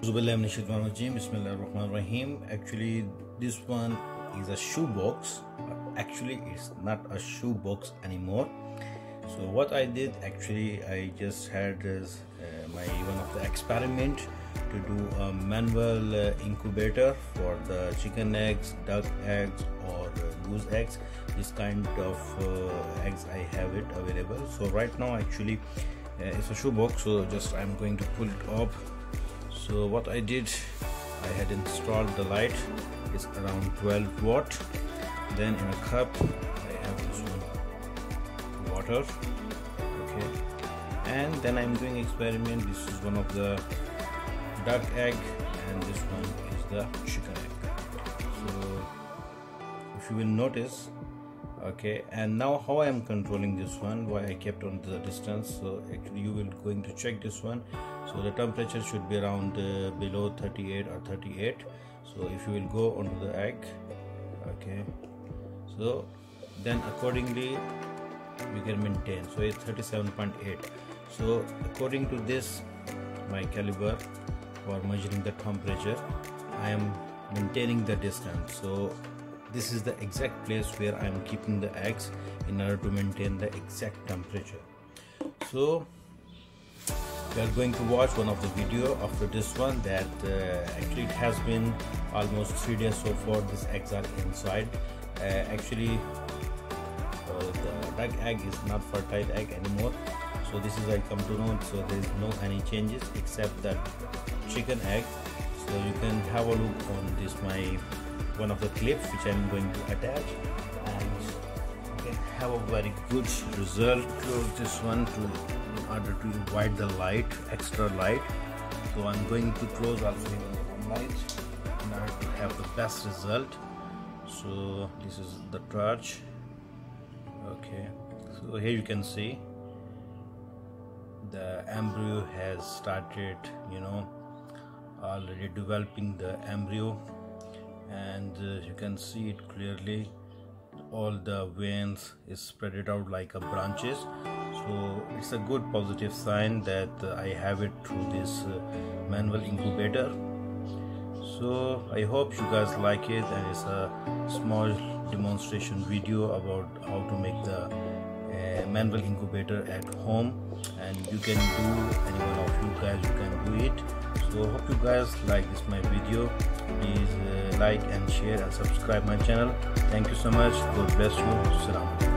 Bismillahirrahmanirrahim. Actually, this one is a shoebox, but actually it's not a shoebox anymore. So what I did, actually I just had one of the experiment to do a manual incubator for the chicken eggs, duck eggs or goose eggs. This kind of eggs I have it available. So right now actually it's a shoebox, so just I'm going to pull it up. So what I did, I had installed the light. It's around 12 watt. Then in a cup I have this one water, okay, and then I'm doing experiment. This is one of the duck egg and this one is the chicken egg. So if you will notice, okay, and now how I am controlling this one, why I kept on the distance. So actually you will going to check this one. So the temperature should be around below 38 or 38. So if you will go onto the egg, okay, so then accordingly you can maintain. So it's 37.8. so according to this my caliber for measuring the temperature, I am maintaining the distance. So this is the exact place where I am keeping the eggs in order to maintain the exact temperature. So we are going to watch one of the video after this one, that actually it has been almost 3 days so far these eggs are inside. The duck egg is not fertile egg anymore. So this is I come to know, so there is no any changes except that chicken egg. So you can have a look on this my one of the clips which I am going to attach, and you can have a very good result. Close this one to in order to avoid the light, extra light. So I am going to close also the light in order to have the best result. So this is the torch, okay. So here you can see the embryo has started, you know, already developing the embryo, and you can see it clearly. All the veins is spreaded out like a branches. So it's a good positive sign that I have it through this manual incubator. So I hope you guys like it, and it's a small demonstration video about how to make the manual incubator at home, and you can do, any one of you guys you can do it. So hope you guys like this my video. Please like and share and subscribe my channel. Thank you so much. God bless you. Salaam.